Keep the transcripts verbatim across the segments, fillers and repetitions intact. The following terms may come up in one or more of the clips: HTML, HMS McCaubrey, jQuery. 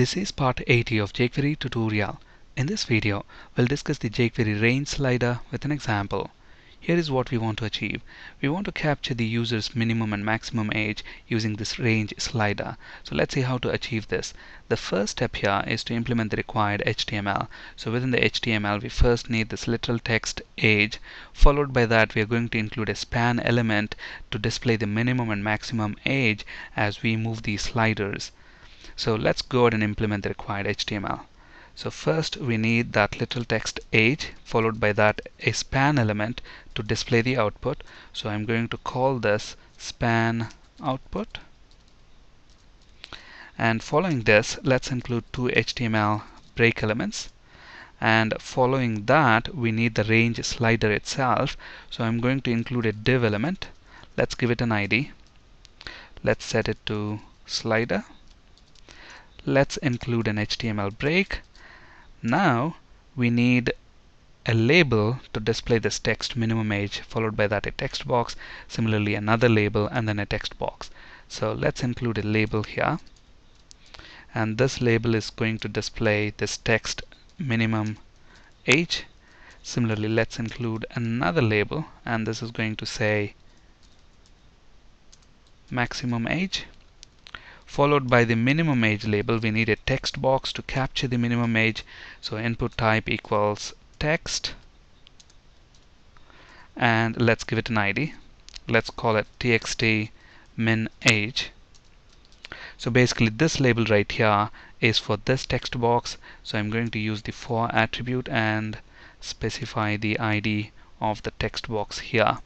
This is part eighty of jQuery tutorial. In this video, we'll discuss the jQuery range slider with an example. Here is what we want to achieve. We want to capture the user's minimum and maximum age using this range slider. So let's see how to achieve this. The first step here is to implement the required H T M L. So within the H T M L, we first need this literal text age. Followed by that, we are going to include a span element to display the minimum and maximum age as we move these sliders. So let's go ahead and implement the required H T M L. So first we need that literal text age, followed by that a span element to display the output. So I'm going to call this span output. And following this, let's include two H T M L break elements. And following that, we need the range slider itself. So I'm going to include a div element. Let's give it an I D. Let's set it to slider. Let's include an H T M L break. Now we need a label to display this text minimum age, followed by that a text box, similarly another label, and then a text box. So let's include a label here, and this label is going to display this text minimum age. Similarly, let's include another label, and this is going to say maximum age. Followed by the minimum age label, we need a text box to capture the minimum age. So input type equals text, and let's give it an I D. Let's call it txt min age. So basically this label right here is for this text box. So I'm going to use the for attribute and specify the I D of the text box here.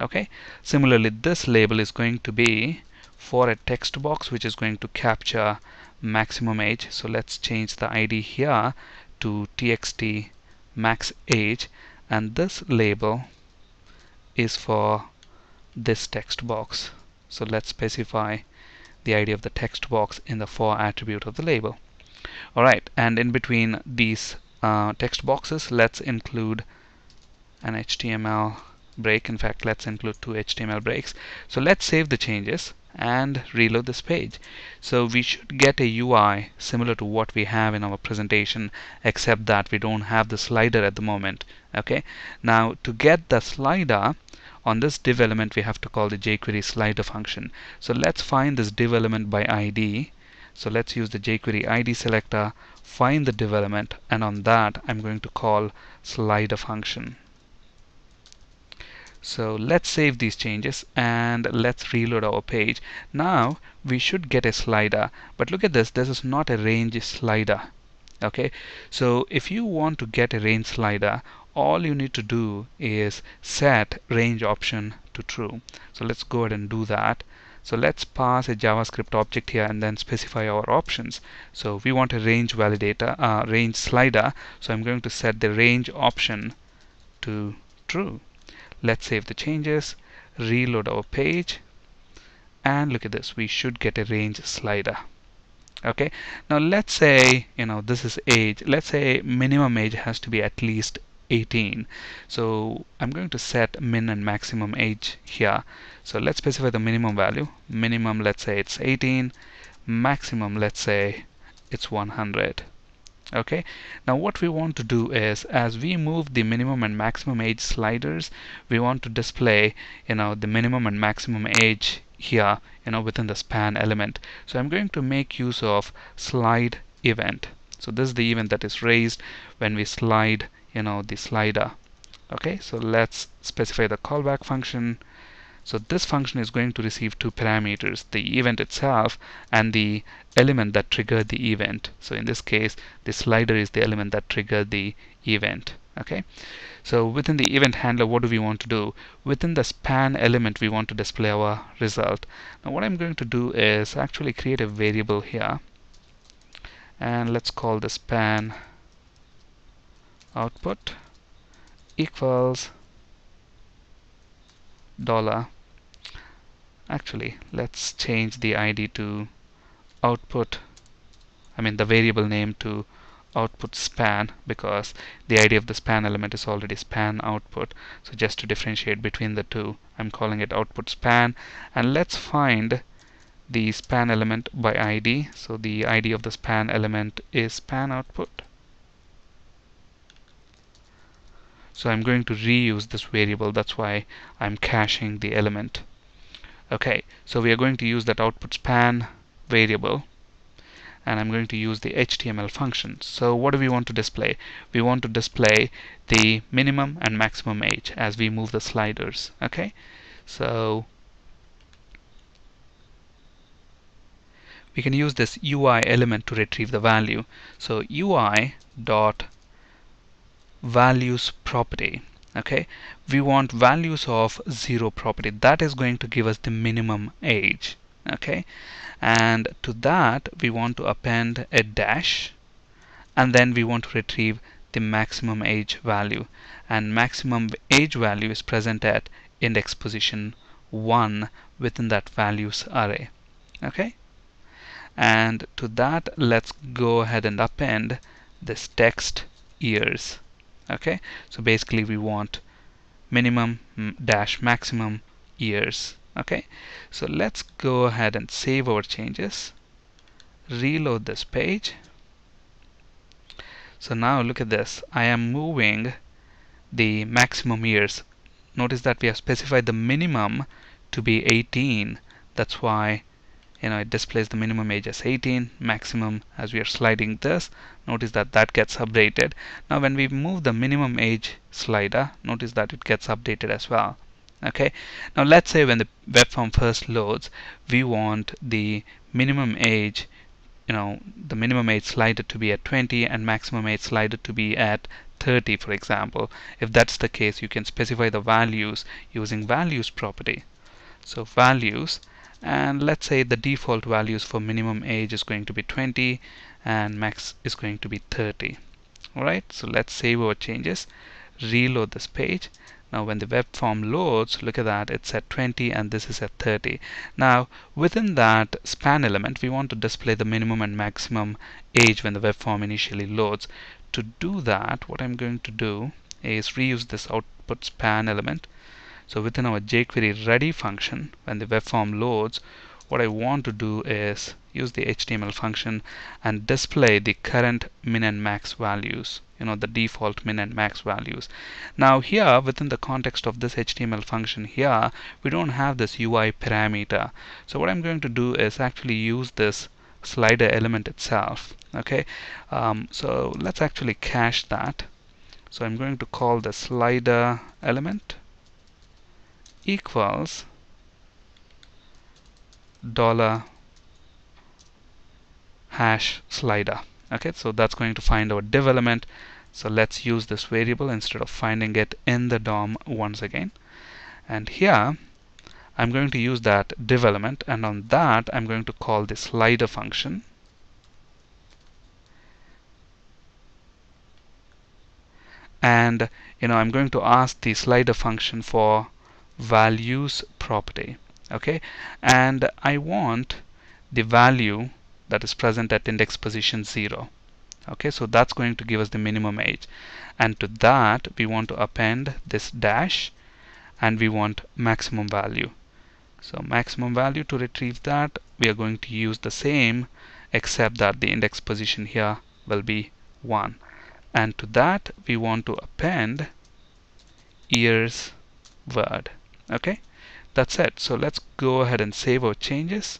Okay. Similarly, this label is going to be for a text box which is going to capture maximum age. So let's change the I D here to txt max age, and this label is for this text box. So let's specify the I D of the text box in the for attribute of the label. Alright, and in between these uh, text boxes, let's include an H T M L break. In fact, let's include two H T M L breaks. So let's save the changes and reload this page. So we should get a U I similar to what we have in our presentation, except that we don't have the slider at the moment. Okay. Now to get the slider on this div element, we have to call the jQuery slider function. So let's find this div element by I D. So let's use the jQuery I D selector, find the div element, and on that I'm going to call slider function. So let's save these changes and let's reload our page. Now we should get a slider, but look at this, this is not a range slider. Okay, so if you want to get a range slider, all you need to do is set range option to true. So let's go ahead and do that. So let's pass a JavaScript object here and then specify our options. So we want a range validator, uh, range slider. So I'm going to set the range option to true. Let's save the changes, reload our page, and look at this, we should get a range slider. Okay, now let's say, you know, this is age. Let's say minimum age has to be at least eighteen. So I'm going to set min and maximum age here. So let's specify the minimum value. Minimum, let's say it's eighteen. Maximum, let's say it's one hundred. Okay, now what we want to do is, as we move the minimum and maximum age sliders, we want to display, you know, the minimum and maximum age here, you know, within the span element. So I'm going to make use of slide event. So this is the event that is raised when we slide, you know, the slider. Okay, so let's specify the callback function. So this function is going to receive two parameters, the event itself and the element that triggered the event. So in this case, the slider is the element that triggered the event. Okay. So within the event handler, what do we want to do? Within the span element, we want to display our result. Now what I'm going to do is actually create a variable here, and let's call the span output equals dollar. Actually, let's change the I D to output, I mean the variable name to output span, because the I D of the span element is already span output. So just to differentiate between the two, I'm calling it output span, and let's find the span element by I D. So the I D of the span element is span output. So I'm going to reuse this variable. That's why I'm caching the element. Okay, so we are going to use that output span variable, and I'm going to use the H T M L function. So what do we want to display? We want to display the minimum and maximum age as we move the sliders. Okay, so we can use this U I element to retrieve the value. So U I dot values property. Okay, we want values of zero property. That is going to give us the minimum age. Okay, and to that we want to append a dash, and then we want to retrieve the maximum age value, and maximum age value is present at index position one within that values array. Okay, and to that let's go ahead and append this text years. Okay, so basically we want minimum dash maximum years. Okay, so let's go ahead and save our changes, reload this page. So now look at this, I am moving the maximum years. Notice that we have specified the minimum to be eighteen. That's why, you know, it displays the minimum age as eighteen, maximum as we are sliding this. Notice that that gets updated. Now when we move the minimum age slider, notice that it gets updated as well. Okay, now let's say when the web form first loads, we want the minimum age, you know, the minimum age slider to be at twenty and maximum age slider to be at thirty, for example. If that's the case, you can specify the values using values property. So values, and let's say the default values for minimum age is going to be twenty and max is going to be thirty. Alright, so let's save our changes, reload this page. Now when the web form loads, look at that, it's at twenty and this is at thirty. Now within that span element we want to display the minimum and maximum age when the web form initially loads. To do that, what I'm going to do is reuse this output span element. So within our jQuery ready function, when the web form loads, what I want to do is use the H T M L function and display the current min and max values, you know, the default min and max values. Now here within the context of this H T M L function here, we don't have this U I parameter. So what I'm going to do is actually use this slider element itself. Okay, um, so let's actually cache that. So I'm going to call the slider element equals dollar hash slider. Okay, so that's going to find our div element. So let's use this variable instead of finding it in the D O M once again. And here I'm going to use that div element, and on that I'm going to call the slider function. And you know, I'm going to ask the slider function for values property. Okay, and I want the value that is present at index position zero. Okay, so that's going to give us the minimum age, and to that we want to append this dash and we want maximum value. So maximum value, to retrieve that we are going to use the same, except that the index position here will be one, and to that we want to append years word. Okay, that's it. So let's go ahead and save our changes,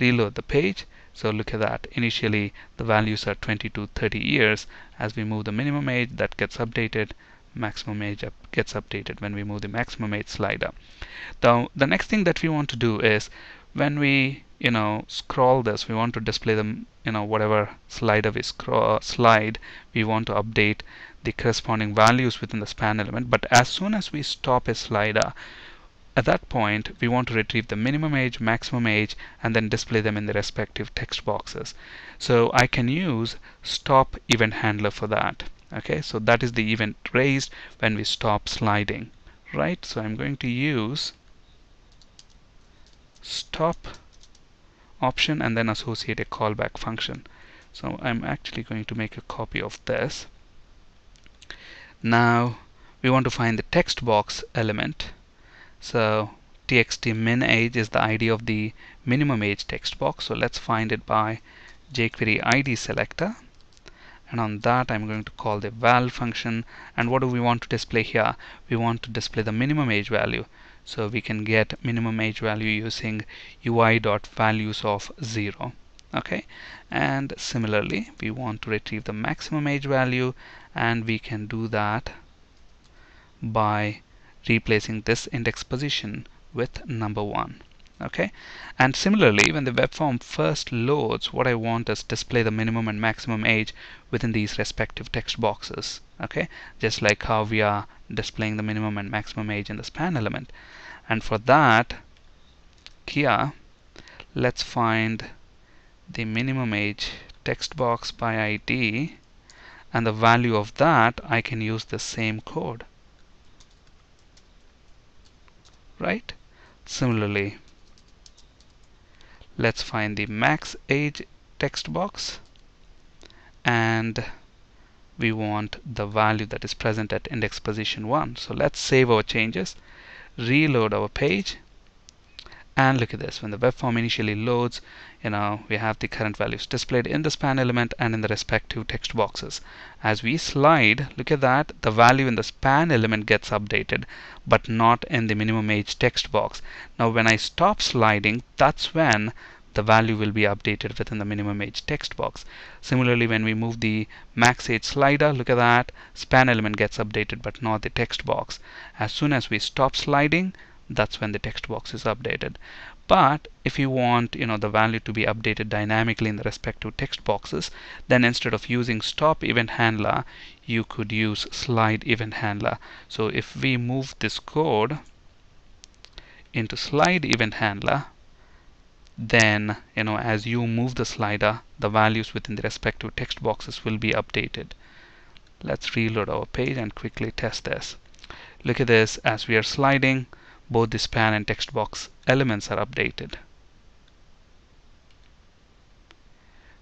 reload the page. So look at that, initially the values are twenty to thirty years. As we move the minimum age, that gets updated, maximum age up gets updated when we move the maximum age slider. Now the next thing that we want to do is, when we, you know, scroll this, we want to display them, you know, whatever slider we scroll slide, we want to update the corresponding values within the span element. But as soon as we stop a slider, at that point we want to retrieve the minimum age, maximum age, and then display them in the respective text boxes. So I can use stop event handler for that. Okay, so that is the event raised when we stop sliding, right? So I'm going to use stop option and then associate a callback function. So I'm actually going to make a copy of this. Now we want to find the text box element. So txt min age is the I D of the minimum age text box. So let's find it by jQuery I D selector, and on that I'm going to call the val function. And what do we want to display here? We want to display the minimum age value. So we can get minimum age value using U I.values of zero. Okay, and similarly we want to retrieve the maximum age value, and we can do that by replacing this index position with number one. Okay, and similarly when the web form first loads, what I want is display the minimum and maximum age within these respective text boxes. Okay, just like how we are displaying the minimum and maximum age in the span element. And for that, here let's find the minimum age text box by I D, and the value of that I can use the same code, right? Similarly, let's find the max age text box, and we want the value that is present at index position one. So let's save our changes, reload our page, and look at this. When the web form initially loads, you know, we have the current values displayed in the span element and in the respective text boxes. As we slide, look at that, the value in the span element gets updated, but not in the minimum age text box. Now when I stop sliding, that's when the value will be updated within the minimum age text box. Similarly, when we move the max age slider, look at that, span element gets updated but not the text box. As soon as we stop sliding, that's when the text box is updated. But if you want, you know, the value to be updated dynamically in the respective text boxes, then instead of using stop event handler, you could use slide event handler. So if we move this code into slide event handler, then, you know, as you move the slider, the values within the respective text boxes will be updated. Let's reload our page and quickly test this. Look at this, as we are sliding, both the span and text box elements are updated.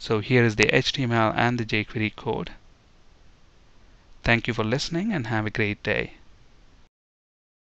So here is the H T M L and the jQuery code. Thank you for listening and have a great day.